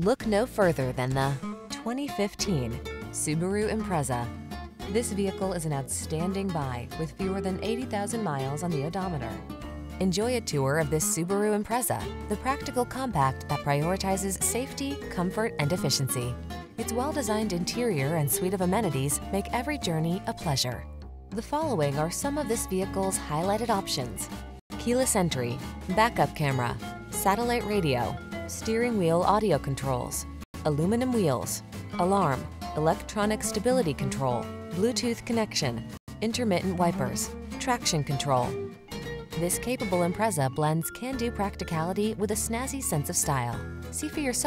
Look no further than the 2015 Subaru Impreza. This vehicle is an outstanding buy with fewer than 80,000 miles on the odometer. Enjoy a tour of this Subaru Impreza, the practical compact that prioritizes safety, comfort, and efficiency. Its well-designed interior and suite of amenities make every journey a pleasure. The following are some of this vehicle's highlighted options: keyless entry, backup camera, satellite radio, steering wheel audio controls, aluminum wheels, alarm, electronic stability control, Bluetooth connection, intermittent wipers, traction control. This capable Impreza blends can-do practicality with a snazzy sense of style. See for yourself